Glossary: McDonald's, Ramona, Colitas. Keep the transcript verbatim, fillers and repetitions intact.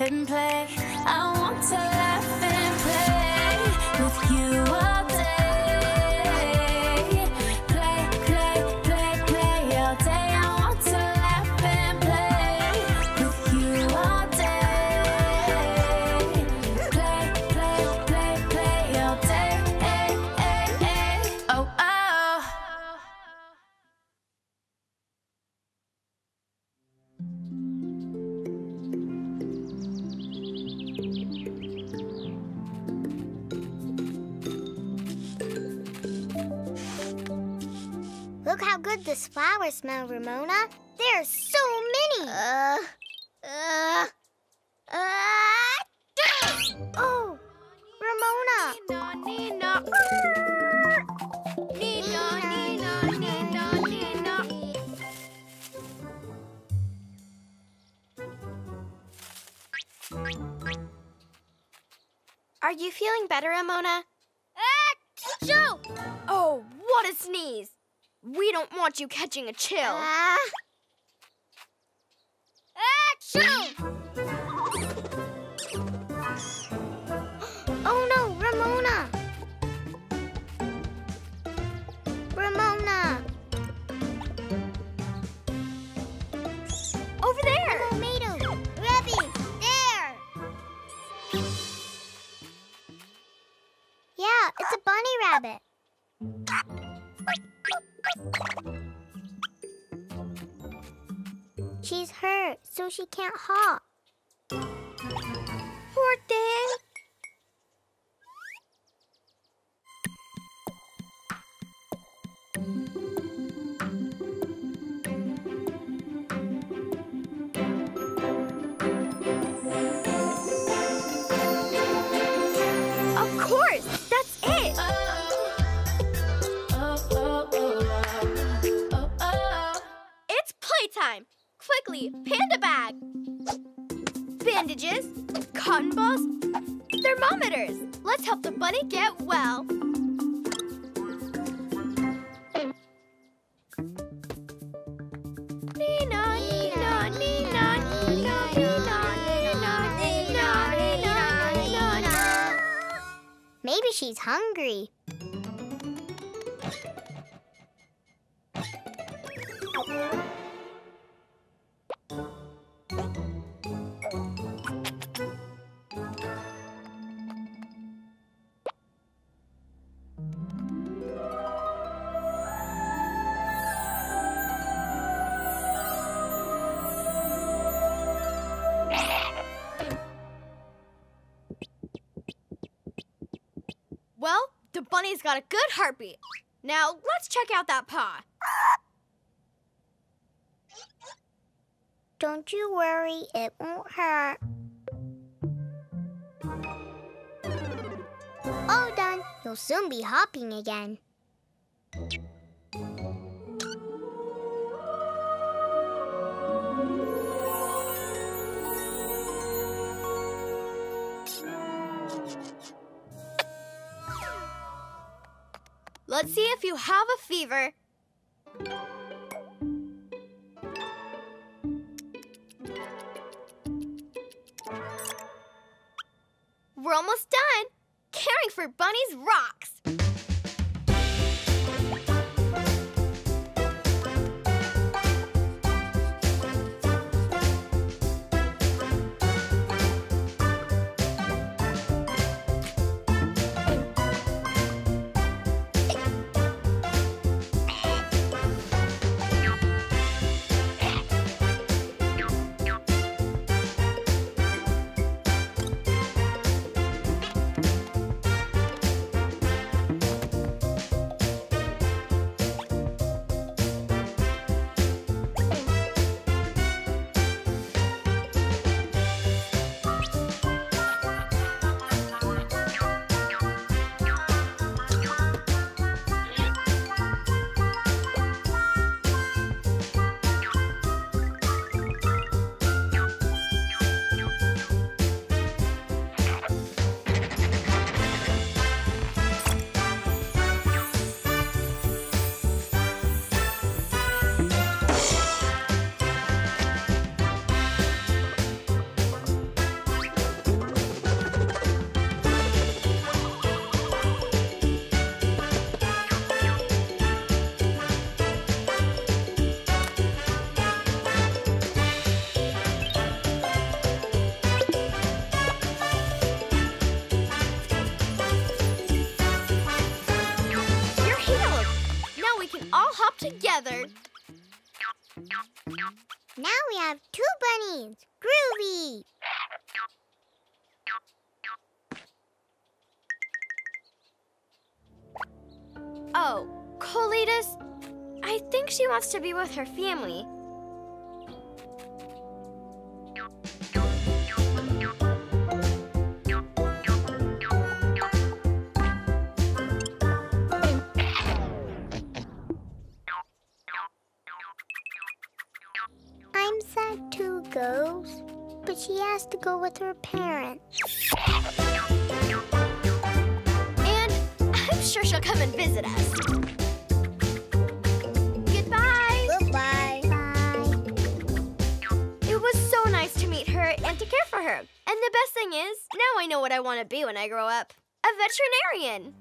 laugh and play. I want to laugh and play with you all day. Play, play, play, play all day. I want to laugh and play with you all day. Play, play, play, play all day. Hey, hey, hey. Oh, oh. Look how good this flower smells, Ramona. There are so many. Uh, uh, uh, oh, Ramona. Nina, Nina. Nina, Nina, Nina, Nina. Are you feeling better, Ramona? Ah, Joe! Oh, what a sneeze. We don't want you catching a chill. Uh, Achoo! Oh no, Ramona! Ramona! Over there! Tomato! Rabbit! There! Yeah, it's a bunny rabbit. She's hurt, so she can't hop. Poor thing. Of course, that's it. Uh Time. Quickly, panda bag. Bandages, cotton balls, thermometers. Let's help the bunny get well. Nina, Nina, Nina, Nina, Nina, Nina, Nina, Nina, Nina. Maybe she's hungry. Bunny's got a good heartbeat. Now, let's check out that paw. Don't you worry, it won't hurt. All done. You'll soon be hopping again. Let's see if you have a fever. We're almost done. Caring for bunnies rocks. have two bunnies. Groovy! Oh, Colitas? I think she wants to be with her family. I'm sad too, goes, but she has to go with her parents. And I'm sure she'll come and visit us. And to care for her. And the best thing is, now I know what I want to be when I grow up. A veterinarian!